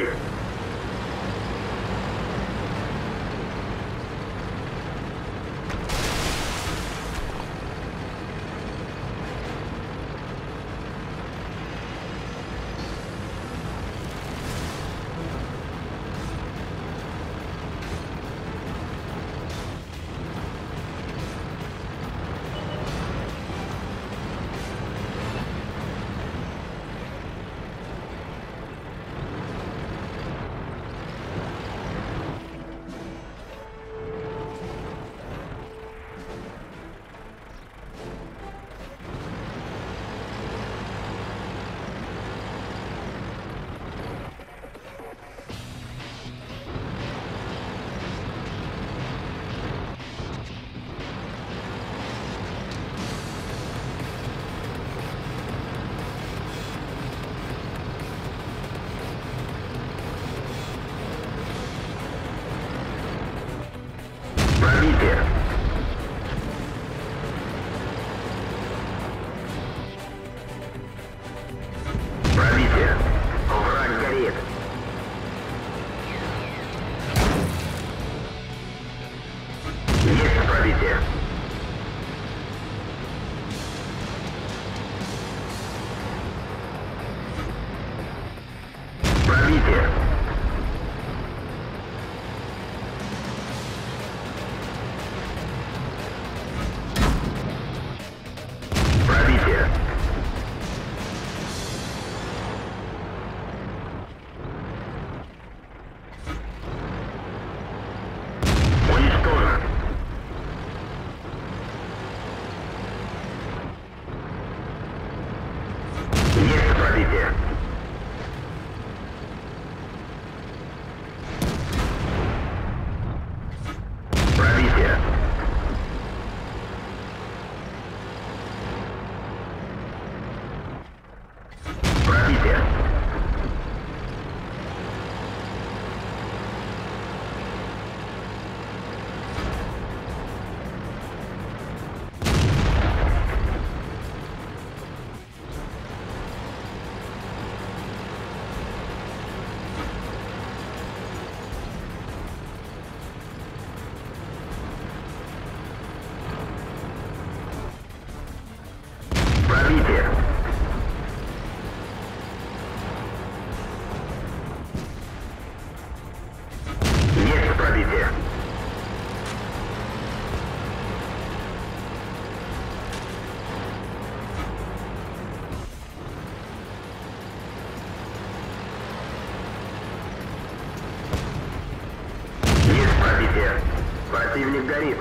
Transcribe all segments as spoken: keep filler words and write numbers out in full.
крылья. Противник горит.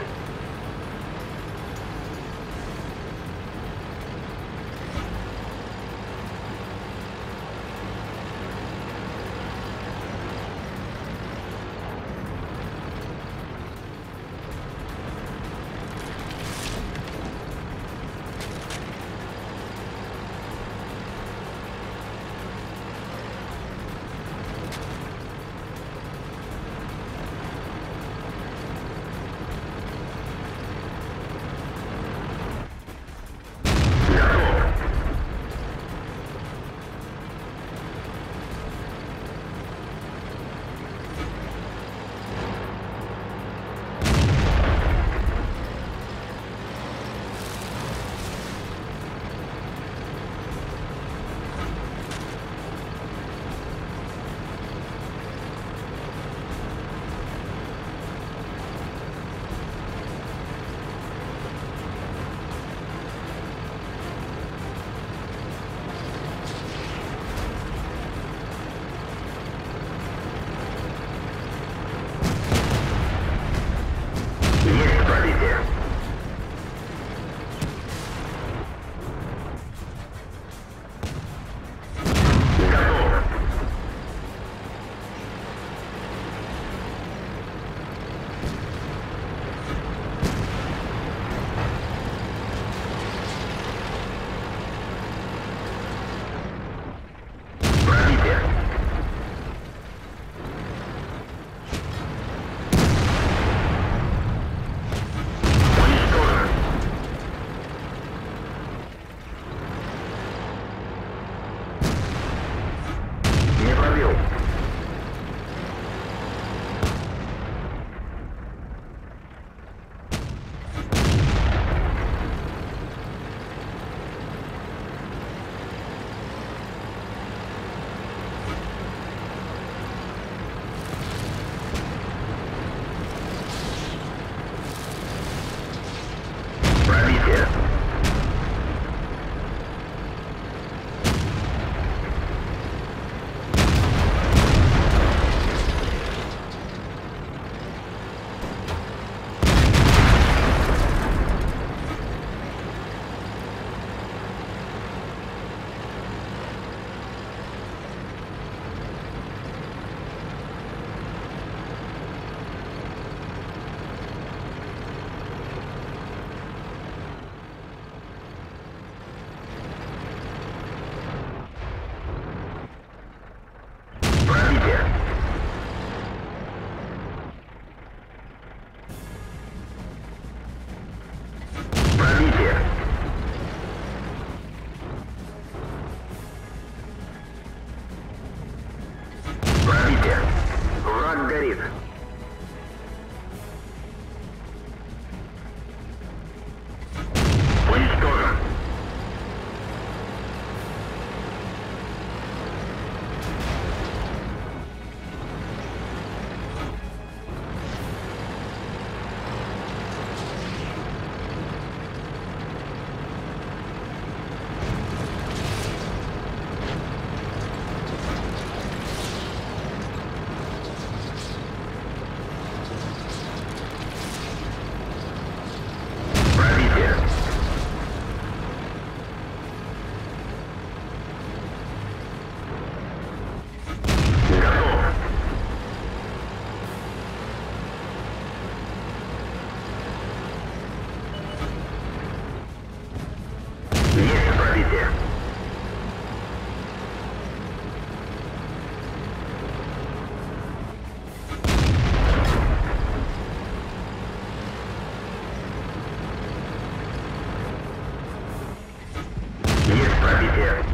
развития. Yeah.